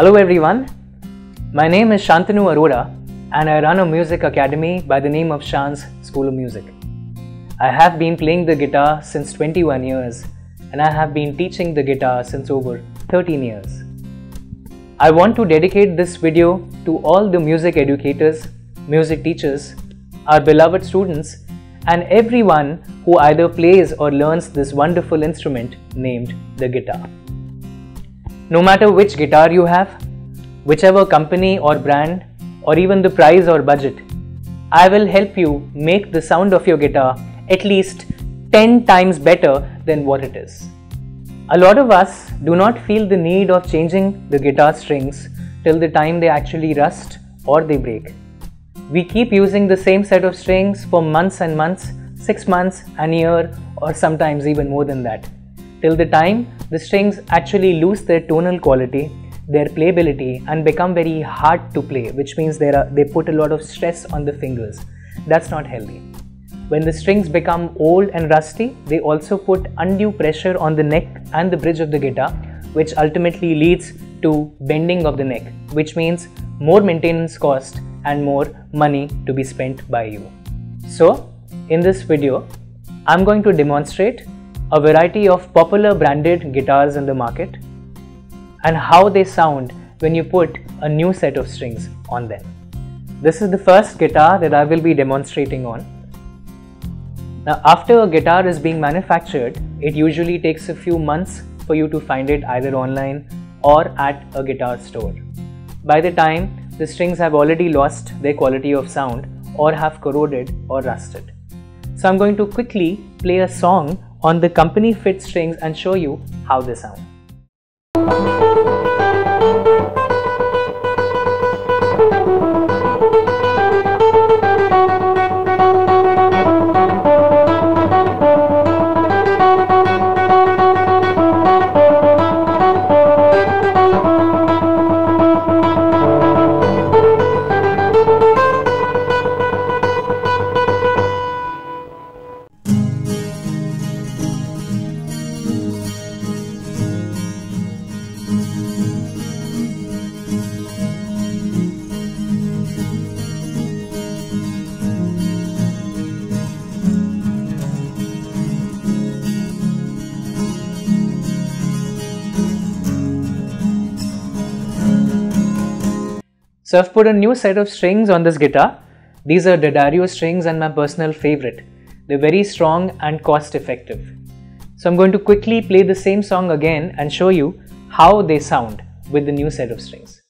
Hello everyone, my name is Shantanu Arora and I run a music academy by the name of Shan's School of Music. I have been playing the guitar since 21 years and I have been teaching the guitar since over 13 years. I want to dedicate this video to all the music educators, music teachers, our beloved students and everyone who either plays or learns this wonderful instrument named the guitar. No matter which guitar you have, whichever company or brand, or even the price or budget, I will help you make the sound of your guitar at least 10 times better than what it is. A lot of us do not feel the need of changing the guitar strings till the time they actually rust or they break. We keep using the same set of strings for months and months, 6 months, an year, or sometimes even more than that, till the time the strings actually lose their tonal quality, their playability and become very hard to play, which means they put a lot of stress on the fingers. That's not healthy. When the strings become old and rusty, they also put undue pressure on the neck and the bridge of the guitar, which ultimately leads to bending of the neck, which means more maintenance cost and more money to be spent by you. So, in this video, I'm going to demonstrate a variety of popular branded guitars in the market and how they sound when you put a new set of strings on them. This is the first guitar that I will be demonstrating on. Now, after a guitar is being manufactured, it usually takes a few months for you to find it either online or at a guitar store. By the time, the strings have already lost their quality of sound or have corroded or rusted. So I'm going to quickly play a song on the company fit strings and show you how they sound. So I've put a new set of strings on this guitar. These are D'Addario strings and my personal favorite. They're very strong and cost effective. So I'm going to quickly play the same song again and show you how they sound with the new set of strings.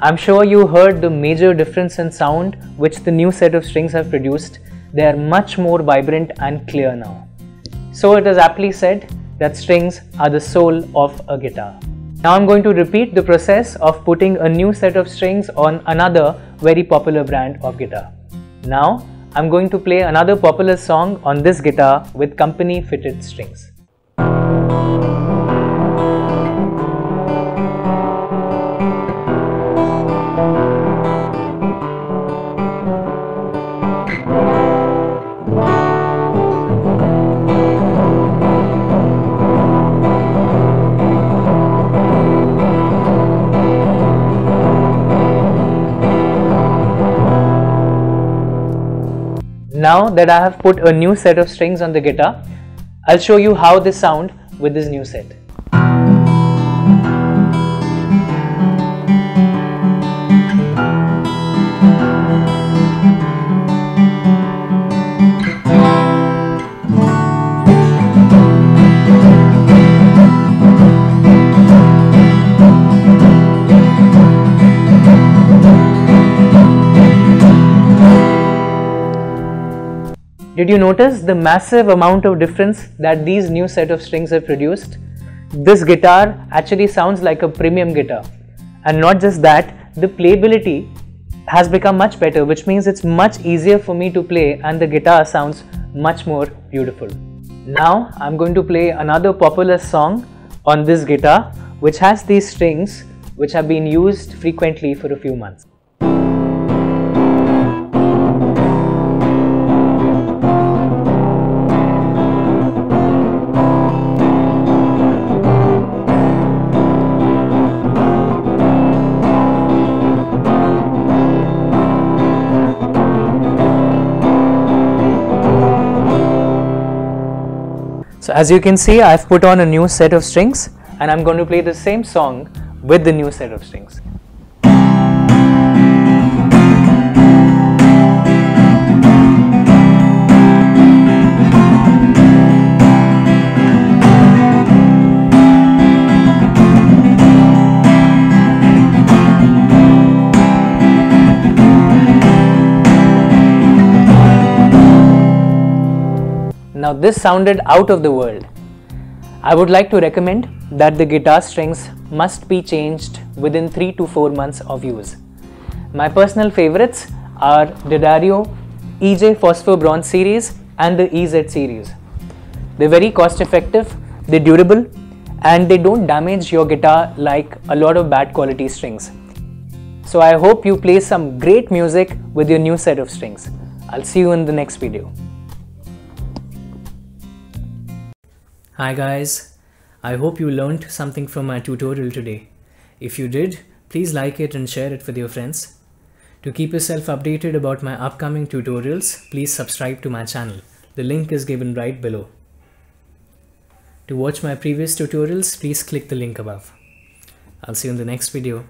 I'm sure you heard the major difference in sound which the new set of strings have produced. They are much more vibrant and clear now. So it is aptly said that strings are the soul of a guitar. Now I'm going to repeat the process of putting a new set of strings on another very popular brand of guitar. Now I'm going to play another popular song on this guitar with company fitted strings. Now that I have put a new set of strings on the guitar, I'll show you how they sound with this new set. Did you notice the massive amount of difference that these new set of strings have produced? This guitar actually sounds like a premium guitar. And not just that, the playability has become much better, which means it's much easier for me to play and the guitar sounds much more beautiful. Now I'm going to play another popular song on this guitar, which has these strings which have been used frequently for a few months. So as you can see, I've put on a new set of strings and I'm going to play the same song with the new set of strings. Now this sounded out of the world. I would like to recommend that the guitar strings must be changed within 3 to 4 months of use. My personal favorites are D'Addario EJ Phosphor Bronze series and the EZ series. They're very cost effective, they're durable and they don't damage your guitar like a lot of bad quality strings. So I hope you play some great music with your new set of strings. I'll see you in the next video. Hi guys, I hope you learned something from my tutorial today. If you did, please like it and share it with your friends. To keep yourself updated about my upcoming tutorials, please subscribe to my channel. The link is given right below. To watch my previous tutorials, please click the link above. I'll see you in the next video.